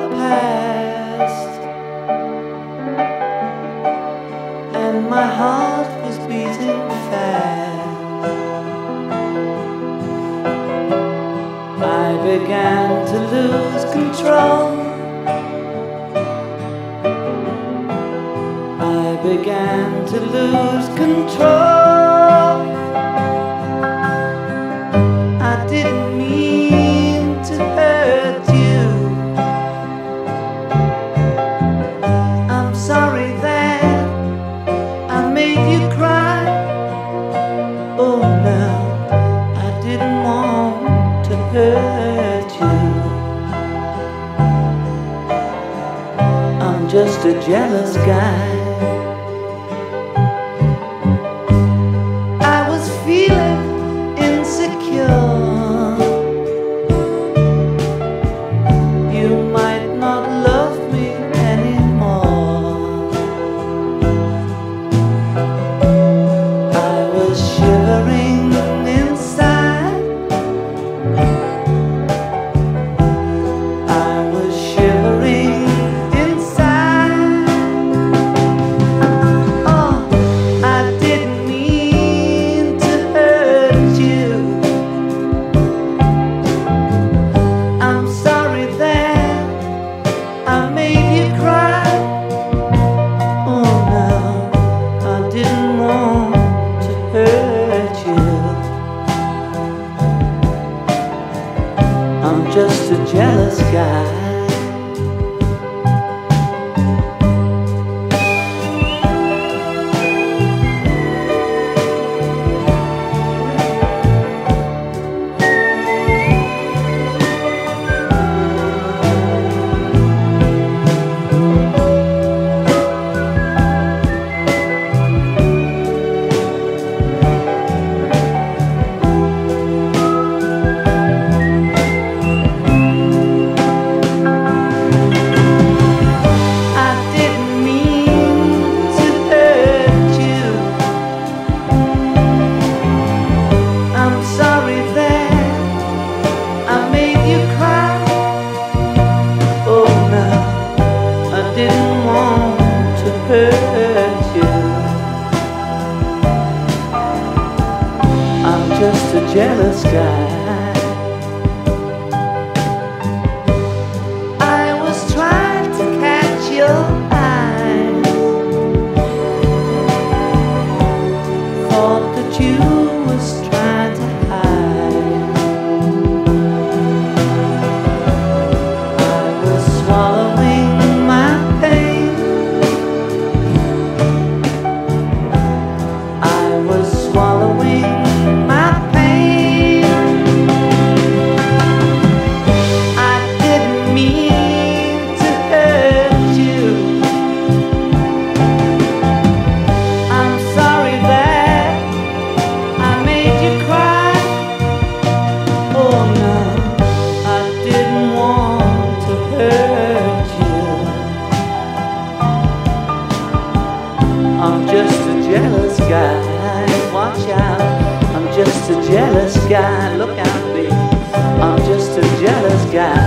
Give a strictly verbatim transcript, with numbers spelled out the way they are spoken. the past, and my heart was beating fast. I began to lose control. I began to lose control. I didn't mean to hurt you. I'm sorry that I made you cry. Oh no, I didn't want to hurt you. I'm just a jealous guy. Just a jealous guy. Just a jealous guy. I was trying to catch your eyes, thought that you was trying to hide. I was swallowing my pain. I was swallowing jealous guy, watch out. I'm just a jealous guy, look out me. I'm just a jealous guy.